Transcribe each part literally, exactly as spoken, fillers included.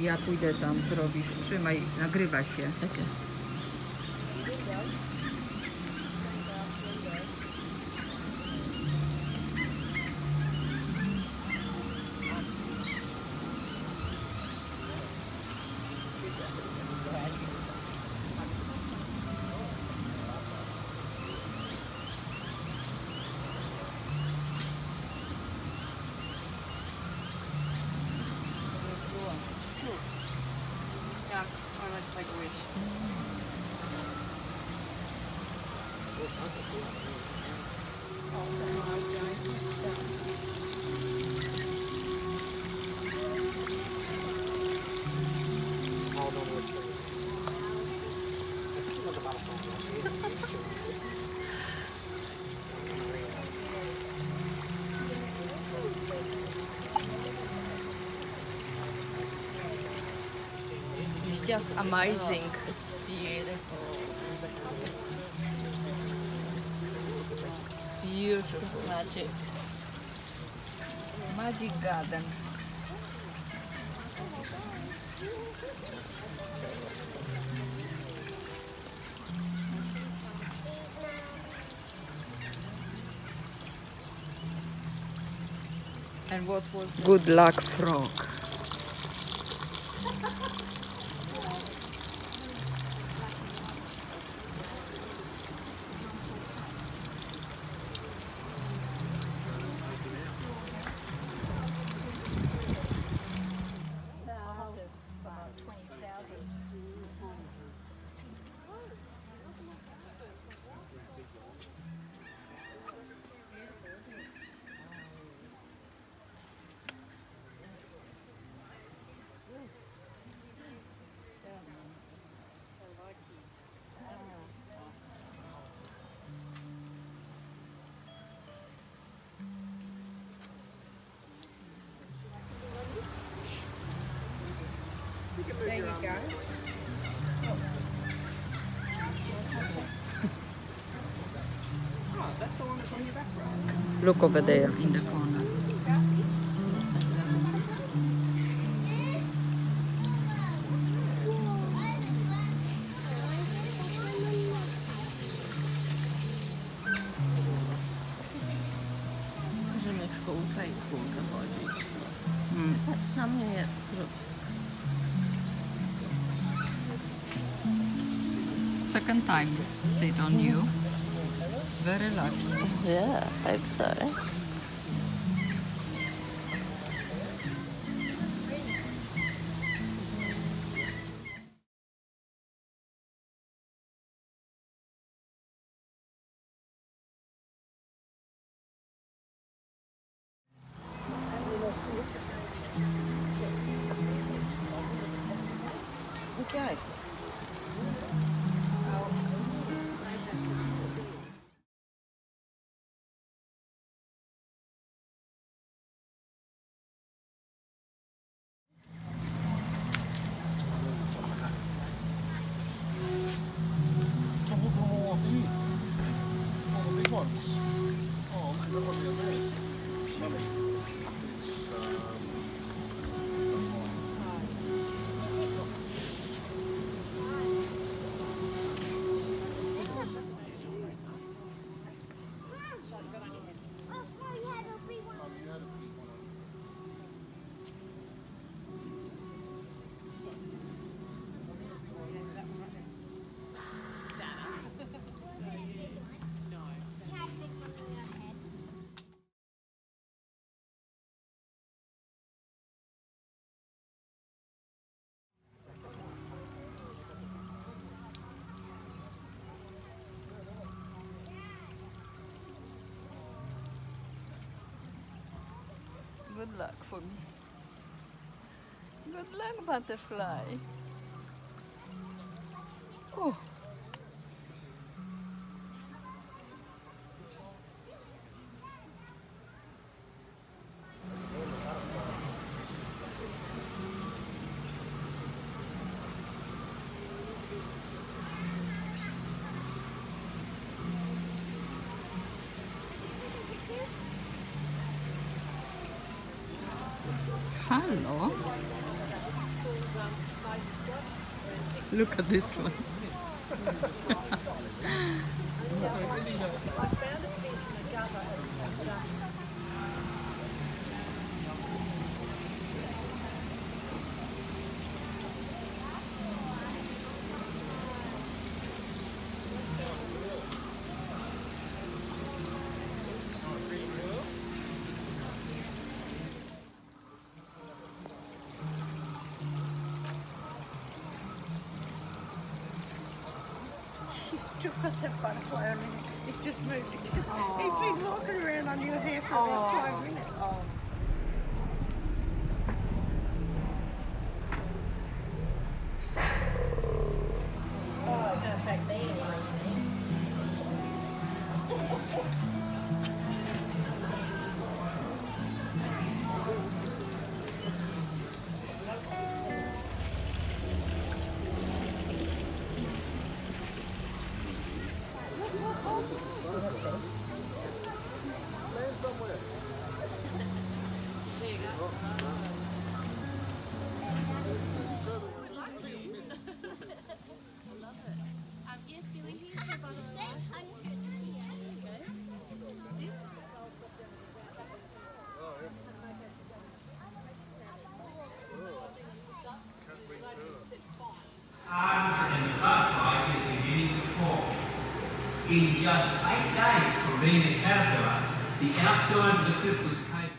Ja pójdę tam, zrobisz, trzymaj, nagrywa się. Okay. Just amazing. It's beautiful. Beautiful. It's magic. Magic garden. And what was that? Good luck, frog. There you go. Oh. Oh, that's the one that's on your back, right? Look over there in the corner. Second time sit on you. Very lucky. Yeah, I hope so. Okay. good luck for me. Good luck, butterfly. Oh. Hello. Look at this one. Put that butterfly on me. It's just moved. He's been walking around on your hair for about five minutes. Aww. In just eight days from being a caterpillar, the outside of the chrysalis case.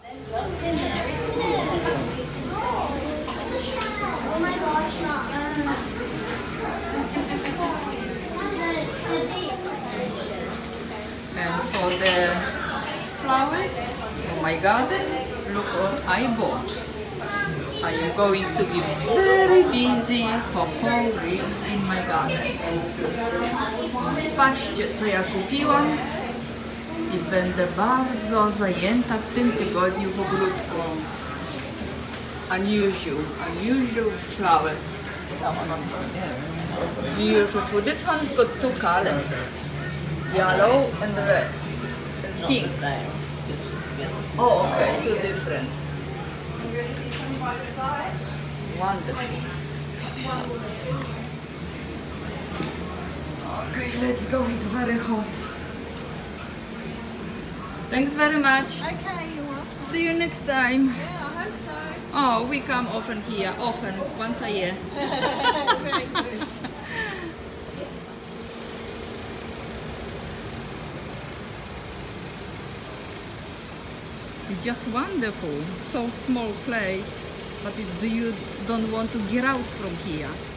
There's lots in there, isn't there? Oh my gosh, not. And for the flowers, oh my garden, look what I bought. I am going to be very busy for whole week in my garden. Patrzcie, co ja kupiłam i będę bardzo zajęta w tym tygodniu w ogródku. Unusual, unusual flowers. Beautiful. This one's got two colors, yellow and red. It's pink. Oh, okay, two different. Wonderful. Okay, let's go. It's very hot. Thanks very much. Okay, you're welcome. See you next time. Yeah, I hope so. Oh, we come often here, often, once a year. Very good. It's just wonderful, so small place, but it, you don't want to get out from here.